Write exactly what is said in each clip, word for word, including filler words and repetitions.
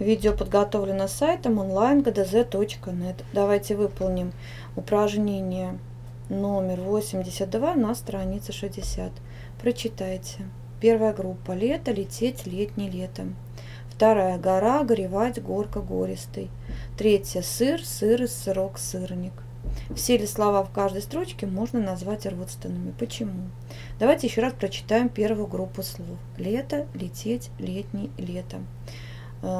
Видео подготовлено сайтом онлайн гдз точка нет. Давайте выполним упражнение номер восемьдесят два на странице шестьдесят. Прочитайте. Первая группа. Лето, лететь, летний, летом. Вторая. Гора, горевать, горка, гористый. Третья. Сыр, сыр, сырок, сырник. Все ли слова в каждой строчке можно назвать родственными? Почему? Давайте еще раз прочитаем первую группу слов. Лето, лететь, летний, летом.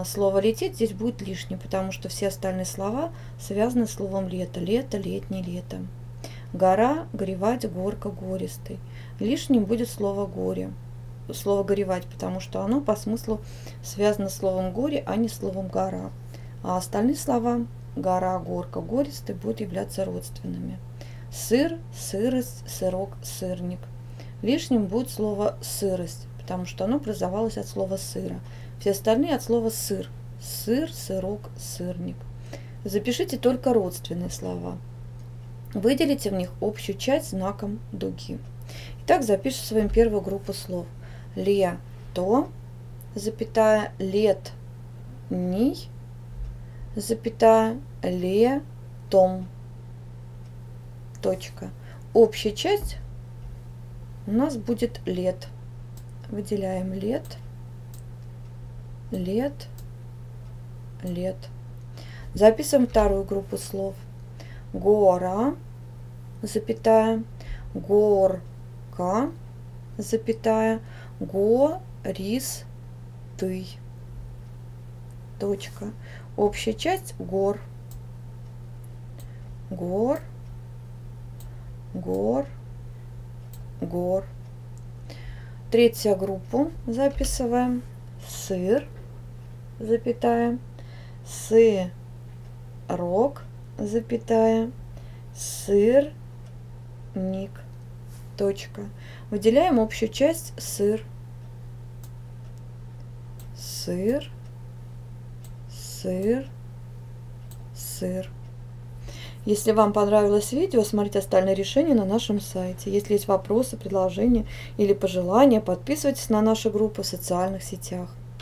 Слово «лететь» здесь будет лишнее, потому что все остальные слова связаны с словом «лето». Лето, летний, лето. Гора, горевать, горка, гористый. Лишним будет слово «горе». Слово «горевать», потому что оно по смыслу связано с словом «горе», а не словом «гора». А остальные слова «гора», «горка», «гористый» будут являться родственными. Сыр, сырость, сырок, сырник. Лишним будет слово «сырость», потому что оно образовалось от слова «сыра». Все остальные от слова «сыр». Сыр, сырок, сырник. Запишите только родственные слова. Выделите в них общую часть знаком дуги. Итак, запишем своим первую группу слов. Лето, запятая, летний, запятая, летом, точка. Общая часть у нас будет лет. Выделяем лет. Лет, лет. Записываем вторую группу слов. Гора, запятая, горка, запятая, гористый, точка. Общая часть гор. Гор, гор, гор. Третью группу записываем. Сыр, запятая, сырок, запятая, сырник, точка. Выделяем общую часть сыр. Сыр, сыр, сыр. Если вам понравилось видео, смотрите остальные решения на нашем сайте. Если есть вопросы, предложения или пожелания, подписывайтесь на наши группы в социальных сетях.